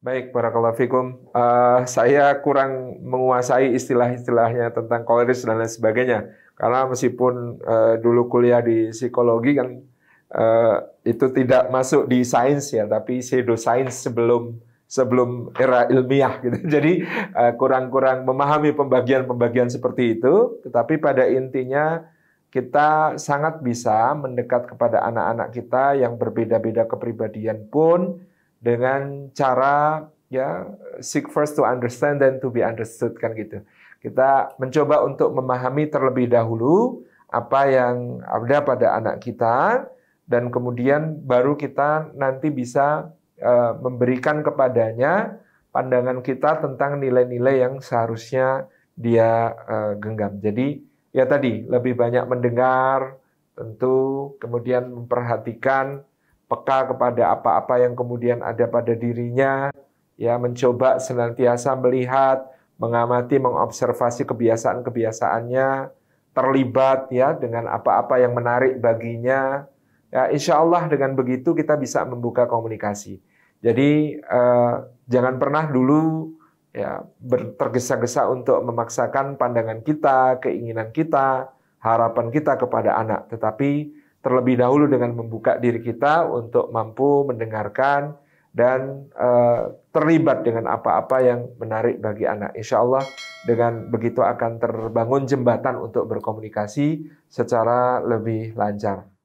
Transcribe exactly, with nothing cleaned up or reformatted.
Baik, barakallahu fikum. Uh, saya kurang menguasai istilah-istilahnya tentang koleris dan lain sebagainya. Karena meskipun uh, dulu kuliah di psikologi kan uh, itu tidak masuk di sains ya, tapi pseudosains sebelum sebelum era ilmiah gitu. Jadi kurang-kurang uh, memahami pembagian-pembagian seperti itu, tetapi pada intinya kita sangat bisa mendekat kepada anak-anak kita yang berbeda-beda kepribadian pun dengan cara ya seek first to understand then to be understood kan gitu. Kita mencoba untuk memahami terlebih dahulu apa yang ada pada anak kita dan kemudian baru kita nanti bisa uh, memberikan kepadanya pandangan kita tentang nilai-nilai yang seharusnya dia uh, genggam. Jadi ya tadi lebih banyak mendengar tentu, kemudian memperhatikan, peka kepada apa-apa yang kemudian ada pada dirinya, ya mencoba senantiasa melihat, mengamati, mengobservasi kebiasaan-kebiasaannya, terlibat ya dengan apa-apa yang menarik baginya. Ya, insya Allah dengan begitu kita bisa membuka komunikasi. Jadi eh, jangan pernah dulu ya tergesa-gesa untuk memaksakan pandangan kita, keinginan kita, harapan kita kepada anak, tetapi terlebih dahulu dengan membuka diri kita untuk mampu mendengarkan dan e, terlibat dengan apa-apa yang menarik bagi anak. Insya Allah dengan begitu akan terbangun jembatan untuk berkomunikasi secara lebih lancar.